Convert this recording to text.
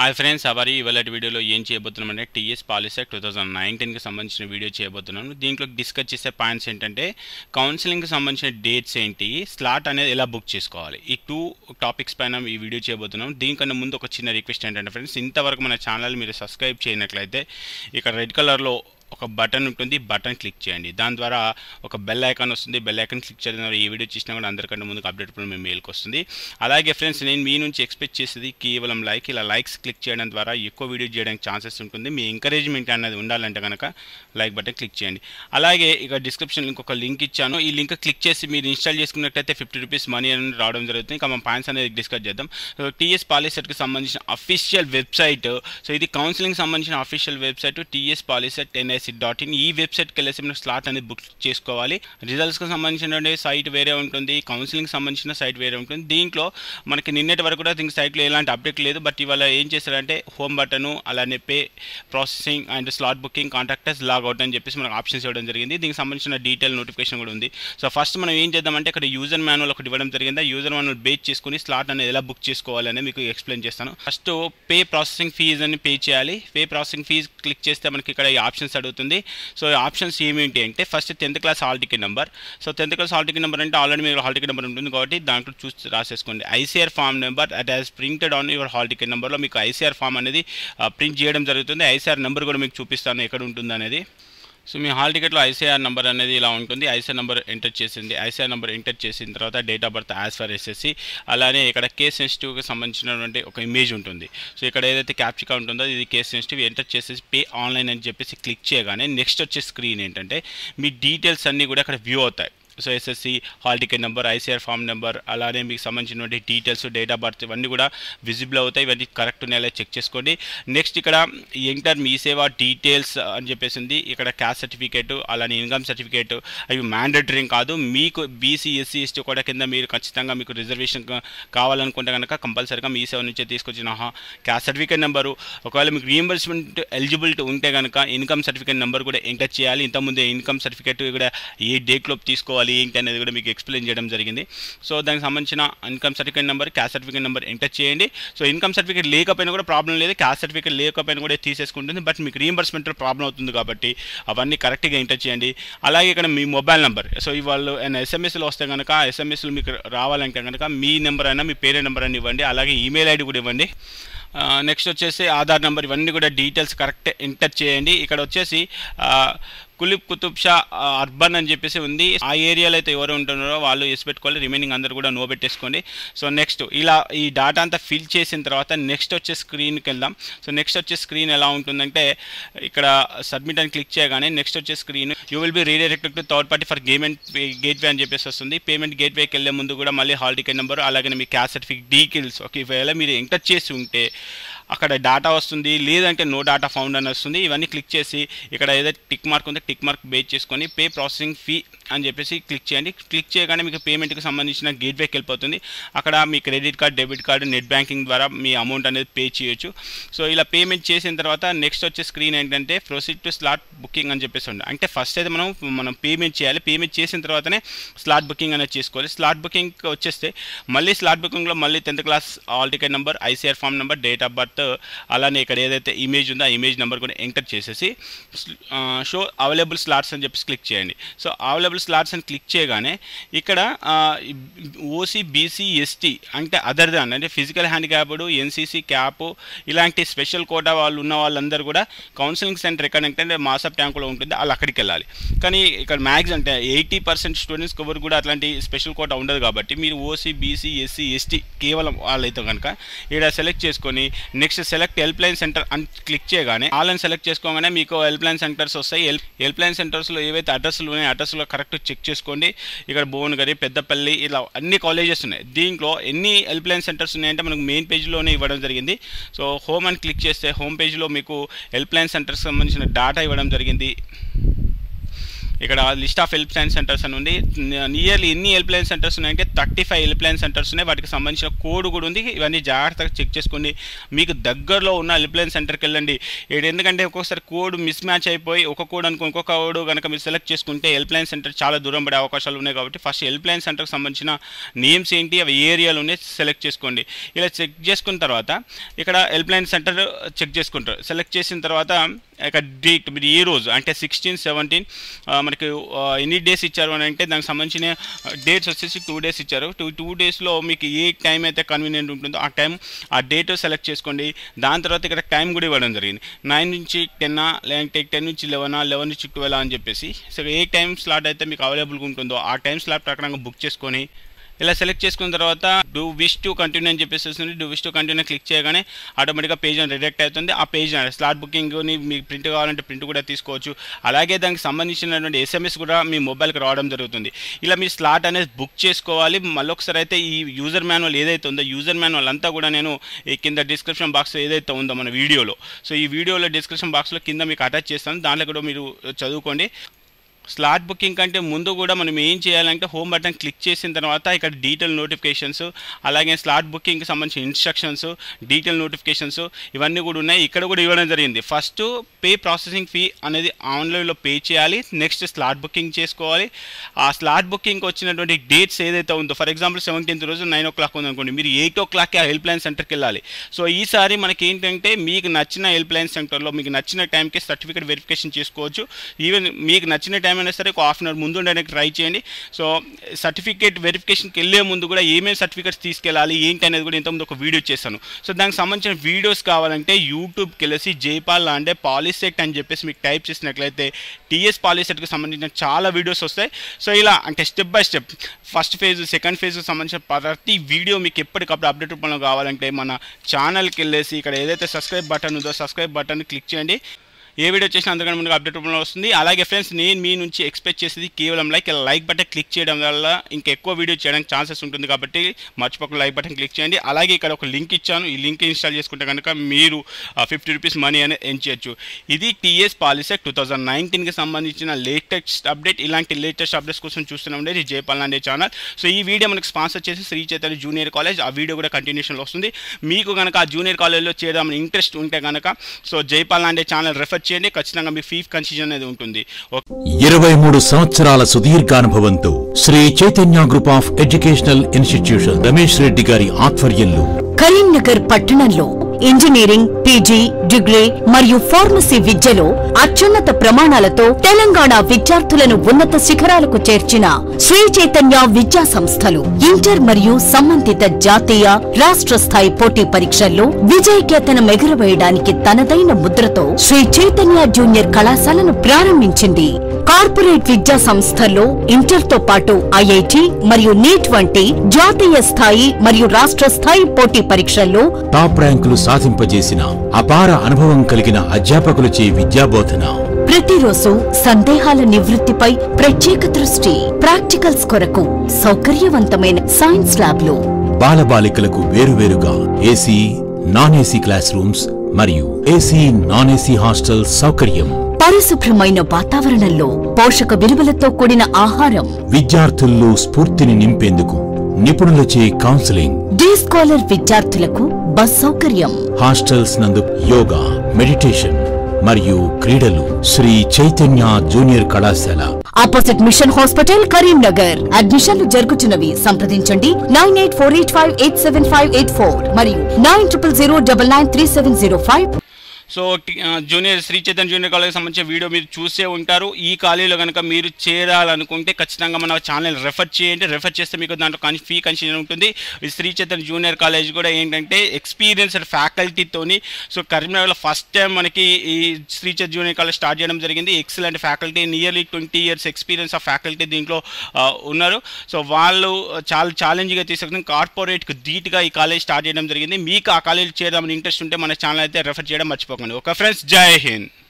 Hi friends అవరి ఇవాళటి వీడియోలో ఏం చేయబోతున్నామంటే టీఎస్ పాలిసెట్ 2019 కి సంబంధించిన వీడియో చేయబోతున్నాను. దీంట్లో డిస్కస్ చేసే పాయింట్స్ ఏంటంటే కౌన్సిలింగ్ కి సంబంధించిన డేట్స్ ఏంటి, స్లాట్ అనేది ఎలా బుక్ చేసుకోవాలి, ఈ టూ టాపిక్స్ పైన ఈ వీడియో చేయబోతున్నాం. దీనికన్నా ముందు ఒక చిన్న రిక్వెస్ట్ ఏంటంటే ఫ్రెండ్స్, ఇంతవరకు మన ఛానల్ మీరు సబ్స్క్రైబ్ చేయనట్లయితే ఇక్కడ రెడ్ కలర్లో ఒక బటన్ ఉంటుంది, బటన్ క్లిక్ చేయండి. దాని ద్వారా ఒక బెల్ ఐకాన్ వస్తుంది, బెల్ ఐకాన్ క్లిక్ చేయడం ద్వారా ఈ వీడియో చేసినా కూడా అందరికంటే ముందుకు అప్డేట్ కూడా మీ మెయిల్కి వస్తుంది. అలాగే ఫ్రెండ్స్, నేను మీ నుంచి ఎక్స్పెక్ట్ చేసేది కేవలం లైక్, ఇలా లైక్స్ క్లిక్ చేయడం ద్వారా ఎక్కువ వీడియో చేయడానికి ఛాన్సెస్ ఉంటుంది. మీ ఎంకరేజ్మెంట్ అనేది ఉండాలంటే కనుక లైక్ బటన్ క్లిక్ చేయండి. అలాగే ఇక డిస్క్రిప్షన్లో ఇంకొక లింక్ ఇచ్చాను, ఈ లింక్ క్లిక్ చేసి మీరు ఇన్స్టాల్ చేసుకున్నట్లయితే ₹50 మనీ అనేది రావడం జరుగుతుంది. ఇంకా మన పాయింట్స్ అనేది డిస్కస్ చేద్దాం. టీఎస్ పాలిసెట్కి సంబంధించిన అఫీషియల్ వెబ్సైట్, సో ఇది కౌన్సిలింగ్ సంబంధించిన అఫీషియల్ వెబ్సైట్ TSPOLYCET.in. ఈ వెబ్సైట్కి వెళ్ళేసి మీరు స్లాట్ అనేది బుక్ చేసుకోవాలి. రిజల్ట్స్కి సంబంధించిన సైట్ వేరే ఉంటుంది, కౌన్సిలింగ్కి సంబంధించిన సైట్ వేరే ఉంటుంది. దీంట్లో మనకి నిన్నటి వరకు కూడా దీనికి సైట్లో ఎలాంటి అప్డేట్ లేదు. బట్ ఇవాళ ఏం చేశారంటే హోమ్ బటను, అలానే pay processing and slot booking contactors logout అని చెప్పేసి మనకు ఆప్షన్స్ ఇవ్వడం జరిగింది. దీనికి సంబంధించిన డీటెయిల్ నోటిఫికేషన్ కూడా ఉంది. సో ఫస్ట్ మనం ఏం చేద్దామంటే ఇక్కడ యూజర్ మాన్యువల్ ఒకటి ఇవ్వడం జరిగింది. యూజర్ మాన్యువల్ బేస్ చేసుకుని స్లాట్ అనేది ఎలా బుక్ చేసుకోవాలని మీకు ఎక్స్ప్లెయిన్ చేస్తాను. ఫస్ట్ పే ప్రాసెసింగ్ ఫీజ్ అని పే చేయాలి. పే ప్రాసెసింగ్ ఫీజ్ క్లిక్ చేస్తే మనకి ఇక్కడ ఆప్షన్స్ అడుగుతుంది. సో ఆప్షన్స్ ఏమిటి అంటే first 10th class hall ticket number. So 10th class hall ticket number అంటే ఆల్రెడీ మీకు హాల్ టికెట్ నెంబర్ ఉంటుంది కాబట్టి దాంట్లో చూసి రాసేసుకోండి. ICR form number at as printed on your hall ticket నెంబర్లో మీకు ICR ఫామ్ అనేది ప్రింట్ చేయడం జరుగుతుంది. ICR నెంబర్ కూడా మీకు చూపిస్తాను ఎక్కడ ఉంటుంది అనేది. సో మీ హాల్ టికెట్లో ICR నెంబర్ అనేది ఇలా ఉంటుంది. ICR నెంబర్ ఎంటర్ చేసింది. ICR నెంబర్ ఎంటర్ చేసిన తర్వాత date of birth as per SSC, అలానే ఇక్కడ కేస్ సెన్సిటివ్కి సంబంధించినటువంటి ఒక ఇమేజ్ ఉంటుంది. సో ఇక్కడ ఏదైతే క్యాప్చికా ఉంటుందో ఇది కేస్ సెన్సిటివ్. ఎంటర్ చేసేసి పే ఆన్లైన్ అని చెప్పేసి క్లిక్ చేయగానే నెక్స్ట్ వచ్చే స్క్రీన్ ఏంటంటే మీ డీటెయిల్స్ అన్నీ కూడా ఇక్కడ వ్యూ అవుతాయి. So SSC, hall ticket number, ICR form number, అలానే మీకు సంబంధించినటువంటి డీటెయిల్స్, డేట్ ఆఫ్ బర్త్ ఇవన్నీ కూడా విజిబుల్ అవుతాయి. ఇవన్నీ కరెక్ట్ ఉన్నాయో చెక్ చేసుకోండి. నెక్స్ట్ ఇక్కడ ఎంటర్ మీ సేవా డీటెయిల్స్ అని చెప్పేసింది. ఇక్కడ క్యాస్ట్ సర్టిఫికేట్, అలానే ఇన్కమ్ సర్టిఫికేట్ అవి మ్యాండేటరీ కాదు. మీకు BC SC ST కూడా కింద మీరు ఖచ్చితంగా మీకు రిజర్వేషన్ కావాలనుకుంటే కనుక కంపల్సరీగా మీ సేవ నుంచే తీసుకొచ్చిన క్యాస్ట్ సర్టిఫికేట్ నెంబరు, ఒకవేళ మీకు రీఎంబర్స్మెంట్ ఎలిజిబిలిటీ ఉంటే కనుక ఇన్కమ్ సర్టిఫికేట్ నెంబర్ కూడా ఎంటర్ చేయాలి. ఇంతకుముందే ఇన్కమ్ సర్టిఫికేట్ కూడా ఏ డేట్లోపు తీసుకోవాలి ఏంటి అనేది కూడా మీకు ఎక్స్ప్లెయిన్ చేయడం జరిగింది. సో దానికి సంబంధించిన income certificate number, caste certificate number enter చేయండి. సో ఇన్కమ్ సర్టిఫికేట్ లేకపోయినా కూడా ప్రాబ్లం లేదు, క్యాస్ట్ సర్టిఫికేట్ లేకపోయినా కూడా తీసేసుకుంటుంది. బట్ మీకు రీఎంబర్స్మెంట్ ప్రాబ్లం అవుతుంది కాబట్టి అవన్నీ కరెక్ట్గా ఎంటర్ చేయండి. అలాగే ఇక్కడ మీ మొబైల్ నెంబర్, సో ఇవాళ SMS లు వస్తే కనుక SMS లు మీకు రావాలంటే కనుక మీ నెంబర్ అయినా మీ పేరే నెంబర్ అని ఇవ్వండి. అలాగే ఈమెయిల్ ID కూడా ఇవ్వండి. నెక్స్ట్ వచ్చేసి ఆధార్ నెంబర్, ఇవన్నీ కూడా డీటెయిల్స్ కరెక్ట్ ఎంటర్ చేయండి. ఇక్కడ వచ్చేసి కులిబ్ కుతుబ్ షా అర్బన్ అని చెప్పేసి ఉంది. ఆ ఏరియాలో అయితే ఎవరు ఉంటున్నారో వాళ్ళు ఎస్ పెట్టుకోవాలి, రిమైనింగ్ అందరూ కూడా నో పెట్టేసుకోండి. సో నెక్స్ట్ ఇలా ఈ డాటా అంతా ఫిల్ చేసిన తర్వాత నెక్స్ట్ వచ్చే స్క్రీన్కి వెళ్దాం. సో నెక్స్ట్ వచ్చే స్క్రీన్ ఎలా ఉంటుందంటే ఇక్కడ సబ్మిట్ అని క్లిక్ చేయగానే నెక్స్ట్ వచ్చే screen you will be redirected to third party for payment gateway అని చెప్పేసి వస్తుంది. పేమెంట్ గేట్వేకి వెళ్ళే ముందు కూడా మళ్ళీ హాల్ టికెట్ నెంబర్, అలాగే మీ క్యాస్ట్ సర్టిఫికేట్ డీటెయిల్స్ ఒకవేళ మీరు ఎంటర్ చేసి ఉంటే అక్కడ డాటా వస్తుంది, లేదంటే నో డాటా ఫౌండ్ అని వస్తుంది. ఇవన్నీ క్లిక్ చేసి ఇక్కడ ఏదైతే టిక్ మార్క్ ఉందో టిక్ మార్క్ బేస్ చేసుకొని పే ప్రాసెసింగ్ ఫీ అని చెప్పేసి క్లిక్ చేయండి. క్లిక్ చేయగానే మీకు పేమెంట్కి సంబంధించిన గేట్వేకి వెళ్ళిపోతుంది. అక్కడ మీ credit card, debit card, net banking ద్వారా మీ అమౌంట్ అనేది పే చేయొచ్చు. సో ఇలా పేమెంట్ చేసిన తర్వాత నెక్స్ట్ వచ్చే స్క్రీన్ ఏంటంటే ప్రొసీడ్ టు స్లాట్ బుకింగ్ అని చెప్పేసి ఉంది. అంటే ఫస్ట్ అయితే మనం పేమెంట్ చేయాలి. పేమెంట్ చేసిన తర్వాతనే స్లాట్ బుకింగ్ అనేది చేసుకోవాలి. స్లాట్ బుకింగ్ వచ్చేస్తే మళ్ళీ స్లాట్ బుకింగ్లో మళ్ళీ 10th class hall ticket number, ICR form number, date of birth, అలానే ఇక్కడ ఏదైతే ఇమేజ్ ఉందో ఆ ఇమేజ్ నెంబర్ కూడా ఎంటర్ చేసేసి షో అవైలబుల్ స్లాట్స్ అని చెప్పేసి క్లిక్ చేయండి. సో అవైలబుల్ స్లాట్స్ అని క్లిక్ చేయగానే ఇక్కడ OC BC ST అంటే అదర్ దాన్ అంటే ఫిజికల్ హ్యాండిక్యాప్డ్, NCC క్యాప్ ఇలాంటి స్పెషల్ కోటా వాళ్ళు ఉన్న వాళ్ళందరూ కూడా కౌన్సిలింగ్ సెంటర్ ఎక్కడ అంటే మాసప్ ట్యాంకులో ఉంటుంది, వాళ్ళు అక్కడికి వెళ్ళాలి. కానీ ఇక్కడ మ్యాక్స్ అంటే 80% స్టూడెంట్స్ ఎవరు కూడా అట్లాంటి స్పెషల్ కోటా ఉండదు కాబట్టి మీరు OC BC SC ST కేవలం వాళ్ళైతే కనుక ఇక్కడ సెలెక్ట్ చేసుకొని next select help line centre అని క్లిక్ చేయగానే ఆన్లైన్ సెలెక్ట్ చేసుకోగానే మీకు హెల్ప్ లైన్ సెంటర్స్ వస్తాయి. హెల్ప్ లైన్ సెంటర్స్లో ఏవైతే అడ్రస్లు ఉన్నాయో అడ్రస్లో కరెక్ట్ చెక్ చేసుకోండి. ఇక్కడ భువనగిరి, పెద్దపల్లి ఇలా అన్ని కాలేజెస్ ఉన్నాయి. దీంట్లో ఎన్ని హెల్ప్ లైన్ సెంటర్స్ ఉన్నాయంటే మనకు మెయిన్ పేజ్లోనే ఇవ్వడం జరిగింది. సో హోమ్ అని క్లిక్ చేస్తే హోమ్ పేజ్లో మీకు హెల్ప్ లైన్ సెంటర్స్ సంబంధించిన డేటా ఇవ్వడం జరిగింది. ఇక్కడ list of help line centres అని ఉంది. నియర్లీ ఎన్ని హెల్ప్ లైన్ సెంటర్స్ ఉన్నాయంటే 35 హెల్ప్ లైన్ సెంటర్స్ ఉన్నాయి. వాటికి సంబంధించిన కోడ్ కూడా ఉంది. ఇవన్నీ జాగ్రత్తగా చెక్ చేసుకోండి. మీకు దగ్గరలో ఉన్న హెల్ప్ లైన్ సెంటర్కి వెళ్ళండి. ఎందుకంటే ఒక్కొక్కసారి కోడ్ మిస్ మ్యాచ్ అయిపోయి ఒక కోడ్ అనుకుని ఇంకొక కోడ్ కనుక మీరు సెలెక్ట్ చేసుకుంటే హెల్ప్ లైన్ సెంటర్ చాలా దూరం పడే అవకాశాలు ఉన్నాయి. కాబట్టి ఫస్ట్ హెల్ప్ లైన్ సెంటర్కి సంబంధించిన నేమ్స్ ఏంటి, అవి ఏరియాలు ఉన్నాయి సెలెక్ట్ చేసుకోండి. ఇలా చెక్ చేసుకున్న తర్వాత ఇక్కడ హెల్ప్ లైన్ సెంటర్ చెక్ చేసుకుంటారు. సెలెక్ట్ చేసిన తర్వాత ఇక్కడ డేట్ మీరు ఏ రోజు అంటే 16, 17 మనకి ఎన్ని డేస్ ఇచ్చారు అని అంటే దానికి సంబంధించిన డేట్స్ వచ్చేసి 2 days ఇచ్చారు. టూ డేస్లో మీకు ఏ టైం అయితే కన్వీనియంట్ ఉంటుందో ఆ టైం ఆ డేట్ సెలెక్ట్ చేసుకోండి. దాని తర్వాత ఇక్కడ టైం కూడా ఇవ్వడం జరిగింది 9 నుంచి 10 లేదంటే 10 నుంచి 11, 11 నుంచి 12 అని చెప్పేసి. సో ఏ టైం స్లాట్ అయితే మీకు అవైలబుల్గా ఉంటుందో ఆ టైం స్లాట్ ప్రకారంగా బుక్ చేసుకొని ఇలా సెలెక్ట్ చేసుకున్న తర్వాత డూ విష్ టు కంటిన్యూ అని చెప్పేసి వస్తుంది. Do wish to continue click చేయగానే ఆటోమేటిక్గా పేజ్ అని రిడక్ట్ అవుతుంది. ఆ పేజ్ స్లాట్ బుకింగ్ని మీకు ప్రింట్ కావాలంటే ప్రింట్ కూడా తీసుకోవచ్చు. అలాగే దానికి సంబంధించినటువంటి SMS కూడా మీ మొబైల్కి రావడం జరుగుతుంది. ఇలా మీ స్లాట్ అనేది బుక్ చేసుకోవాలి. మళ్ళొకసారి అయితే ఈ యూజర్ మాన్యువల్ ఏదైతే ఉందో యూజర్ మాన్యువల్ అంతా కూడా నేను కింద డిస్క్రిప్షన్ బాక్స్లో ఏదైతే ఉందో మన వీడియోలో, సో ఈ వీడియోలో డిస్క్రిప్షన్ బాక్స్లో కింద మీకు అటాచ్ చేస్తాను, దాంట్లో కూడా మీరు చదువుకోండి. స్లాట్ బుకింగ్ కంటే ముందు కూడా మనం ఏం చేయాలంటే హోమ్ బటన్ క్లిక్ చేసిన తర్వాత ఇక్కడ డీటెయిల్ నోటిఫికేషన్స్, అలాగే స్లాట్ బుకింగ్కి సంబంధించిన ఇన్స్ట్రక్షన్స్, డీటెయిల్ నోటిఫికేషన్స్ ఇవన్నీ కూడా ఉన్నాయి. ఇక్కడ కూడా ఇవ్వడం జరిగింది. ఫస్ట్ పే ప్రాసెసింగ్ ఫీ అనేది ఆన్లైన్లో పే చేయాలి. నెక్స్ట్ స్లాట్ బుకింగ్ చేసుకోవాలి. ఆ స్లాట్ బుకింగ్కి వచ్చినటువంటి డేట్స్ ఏదైతే ఉందో ఫర్ ఎగ్జాంపుల్ 17th రోజు 9 o'clock ఉందనుకోండి, మీరు 8 o'clockకి ఆ హెల్ప్ లైన్ సెంటర్కి వెళ్ళాలి. సో ఈసారి మనకి ఏంటంటే మీకు నచ్చిన హెల్ప్ లైన్ సెంటర్లో మీకు నచ్చిన టైంకి సర్టిఫికేట్ వెరిఫికేషన్ చేసుకోవచ్చు. ఈవెన్ మీకు నచ్చిన టైం అయినా సరే ఒక హాఫ్ అన్ అవర్ ముందు ఉండడానికి ట్రై చేయండి. సో సర్టిఫికేట్ వెరిఫికేషన్కి వెళ్ళే ముందు కూడా ఏమేమి సర్టిఫికేట్స్ తీసుకెళ్ళాలి ఏంటి అనేది కూడా ఇంతకుముందు ఒక వీడియో చేశాను. సో దానికి సంబంధించిన వీడియోస్ కావాలంటే యూట్యూబ్కి వెళ్ళేసి జైపాల్ లాండే పాలీసెట్ అని చెప్పేసి మీకు టైప్ చేసినట్లయితే TS PolyCetకి సంబంధించిన చాలా వీడియోస్ వస్తాయి. సో ఇలా అంటే step by step first phase, second ఫేజ్కి సంబంధించిన ప్రతి వీడియో మీకు ఎప్పటికప్పుడు అప్డేట్ రూపంలో కావాలంటే మన ఛానల్కి వెళ్ళేసి ఇక్కడ ఏదైతే సబ్స్క్రైబ్ బటన్ ఉందో సబ్స్క్రైబ్ బటన్ క్లిక్ చేయండి. ఏ వీడియో చేసినా అంతకంటే ముందుగా అప్డేట్ రూపంలో వస్తుంది. అలాగే ఫ్రెండ్స్, నేను మీ నుంచి ఎక్స్పెక్ట్ చేసేది కేవలం లైక్ బటన్ క్లిక్ చేయడం వల్ల ఇంకా ఎక్కువ వీడియో చేయడానికి ఛాన్సెస్ ఉంటుంది. కాబట్టి మర్చిపోకుండా లైక్ బటన్ క్లిక్ చేయండి. అలాగే ఇక్కడ ఒక లింక్ ఇచ్చాను, ఈ లింక్ ఇన్స్టాల్ చేసుకుంటే కనుక మీరు ₹50 మనీ అనేది ఎర్న్ చేయొచ్చు. ఇది TS PolyCet 2019కి సంబంధించిన లేటెస్ట్ అప్డేట్. ఇలాంటి లేటెస్ట్ అప్డేట్స్ కోసం చూస్తూనే ఉండేది జైపాల్ లాండే ఛానల్. సో ఈ వీడియో మనకు స్పాన్సర్ చేసి శ్రీ చైతన్య జూనియర్ కాలేజ్, ఆ వీడియో కూడా కంటిన్యూషన్లో వస్తుంది. మీకు కనుక ఆ జూనియర్ కాలేజ్లో చేరడానికి ఇంట్రెస్ట్ ఉంటే కనుక so Jaipal Lande channel refer చేయండి. ఖచ్చితంగా మీ ఫీ కన్సిషన్ అనేది ఉంటుంది. 23 సంవత్సరాల సుదీర్ఘ అనుభవంతో Shri Chaitanya group of educational institution Ramesh Reddy గారి ఆధ్వర్యంలో కరీంనగర్ పట్టణంలో ఇంజనీరింగ్, PG, డిగ్రీ మరియు ఫార్మసీ విద్యలో అత్యున్నత ప్రమాణాలతో తెలంగాణ విద్యార్థులను ఉన్నత శిఖరాలకు చేర్చిన శ్రీ చైతన్య విద్యా సంస్థలు ఇంటర్ మరియు సంబంధిత జాతీయ, రాష్ట్ర స్థాయి పోటీ పరీక్షల్లో విజయకేతనం ఎగురవేయడానికి తనదైన ముద్రతో శ్రీ చైతన్య జూనియర్ కళాశాలను ప్రారంభించింది. కార్పొరేట్ విద్యా సంస్థల్లో ఇంటర్తో పాటు IIT మరియు నీట్ వంటి జాతీయ స్థాయి మరియు రాష్ట్ర స్థాయి పోటీ పరీక్షల్లో టాప్ ర్యాంకులు సాధింపజేసిన అపార అనుభవం కలిగిన అధ్యాపకులచే విద్యాబోధన, ప్రతిరోజు సందేహాల నివృత్తిపై ప్రత్యేక దృష్టి, ప్రాక్టికల్స్ కొరకు సౌకర్యవంతమైన సైన్స్ ల్యాబ్లు, బాలబాలికలకు వేరువేరుగా AC, non AC class rooms మరియు AC, నాన్ AC హాస్టల్ సౌకర్యం, పరిశుభ్రమైన వాతావరణంలో పోషక విలువలతో కూడిన ఆహారం, విద్యార్థుల్లో స్ఫూర్తిని నింపేందుకు నిపుణులచే కౌన్సిలింగ్, డే స్కాలర్ విద్యార్థులకు బస్ సౌకర్యం, హాస్టల్స్ నందు యోగా, మెడిటేషన్ మరియు క్రీడలు. శ్రీ చైతన్య జూనియర్ కళాశాల ఆపోజిట్ మిషన్ హాస్పిటల్, కరీంనగర్. అడ్మిషన్లు జరుగుతున్నవి. సంప్రదించండి 9848587584 మరియు 900099393705. So junior Shri Chaitanya junior కాలేజ్కి సంబంధించిన వీడియో మీరు చూసే ఉంటారు. ఈ కాలేజీలో కనుక మీరు చేరాలనుకుంటే ఖచ్చితంగా మన ఛానల్ రెఫర్ చేయండి. రెఫర్ చేస్తే మీకు దాంట్లో ఫీ కన్సిషన్ ఉంటుంది. ఈ శ్రీ చైతన్య జూనియర్ కాలేజ్ కూడా ఏంటంటే ఎక్స్పీరియన్స్డ్ ఫ్యాకల్టీతోని. సో కరీంనగర్లో ఫస్ట్ టైం మనకి ఈ Shri Chaitanya junior college start చేయడం జరిగింది. Excellent faculty, nearly 20 years experience of faculty దీంట్లో ఉన్నారు. సో వాళ్ళు చాలా ఛాలెంజ్గా తీసుకుని కార్పొరేట్కి ధీటుగా ఈ కాలేజ్ స్టార్ట్ చేయడం జరిగింది. మీకు ఆ కాలేజ్ చేరడానికి ఇంట్రెస్ట్ ఉంటే మన ఛానల్ అయితే రెఫర్ చేయడం మర్చిపోకండి. ఓకే ఫ్రెండ్స్, జై హింద్.